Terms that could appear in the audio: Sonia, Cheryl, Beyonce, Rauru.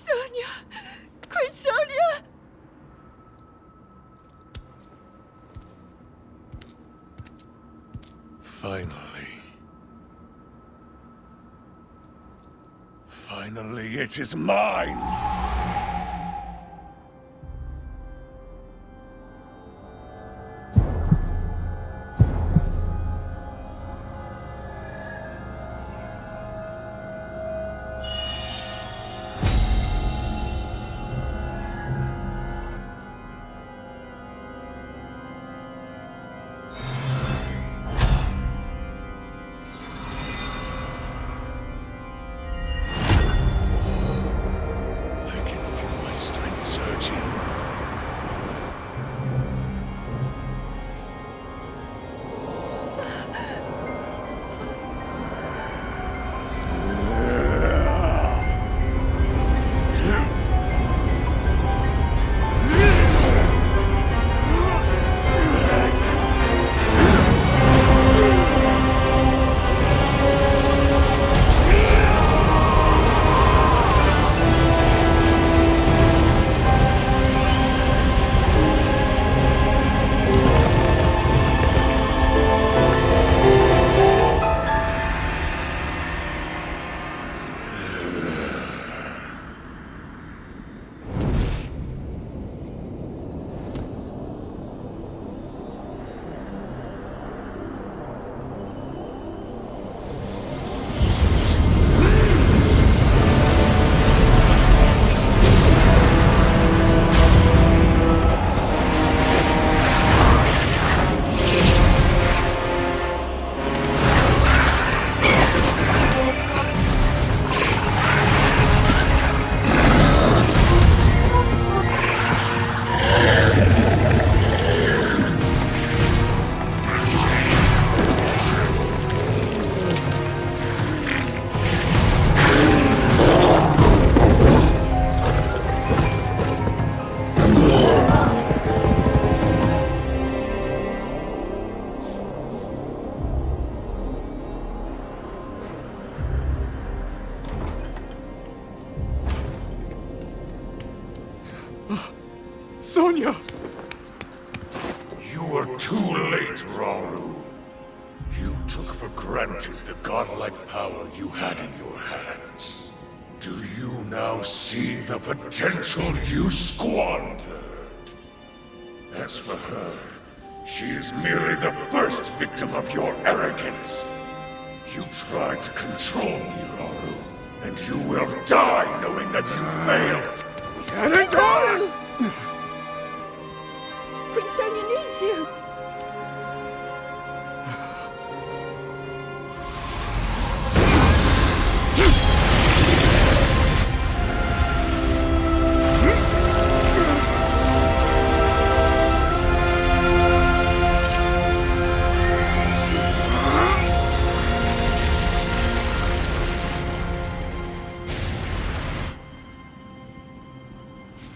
小娘，快小娘！Finally, it is mine! Sonia! You were too late, Rauru. You took for granted the godlike power you had in your hands. Do you now see the potential you squandered? As for her, she is merely the first victim of your arrogance. You tried to control me, Rauru, and you will die knowing that you failed. Let go! Prince Sonia needs you!